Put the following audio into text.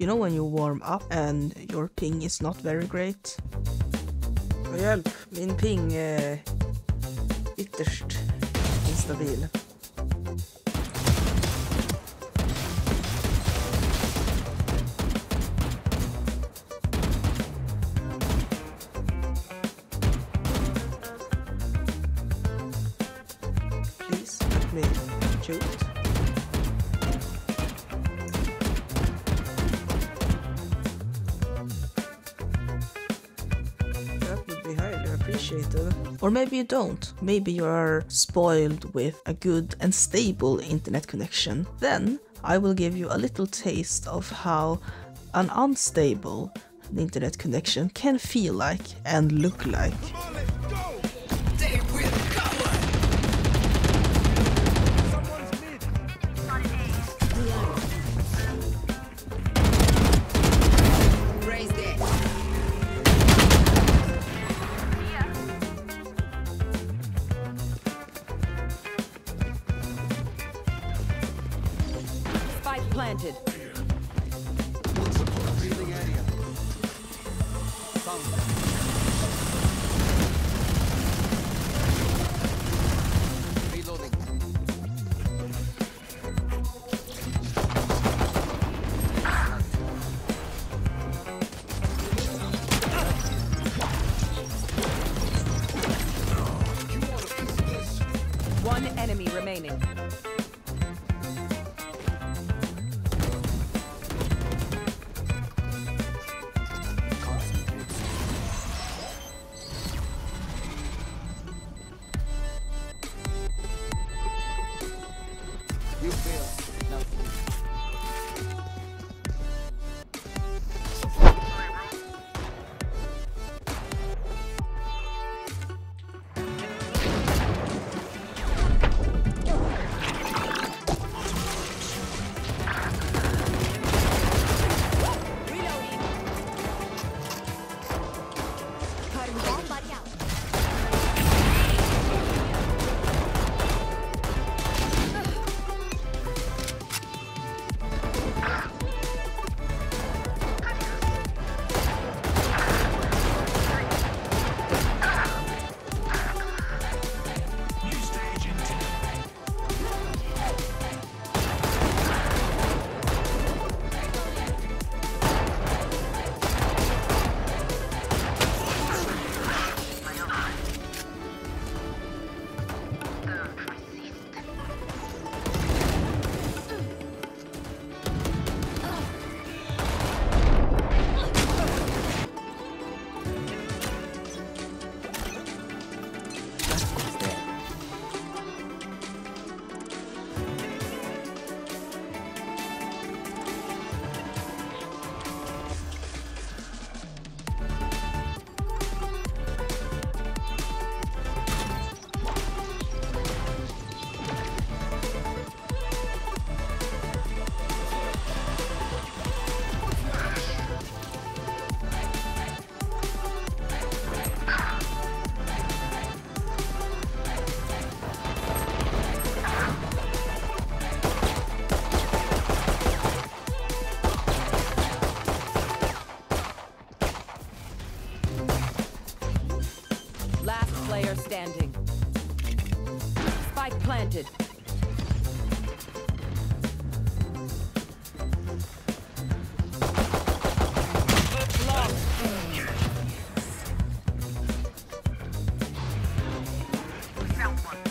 You know when you warm up and your ping is not very great? För hjälp, min ping är ytterst instabil. Please let me shoot. Or maybe you don't. Maybe you are spoiled with a good and stable internet connection. Then I will give you a little taste of how an unstable internet connection can feel like and look like. Planted. One enemy remaining. You feel nothing. Reloading. Cutting somebody out. Player standing. Spike planted. Blocked.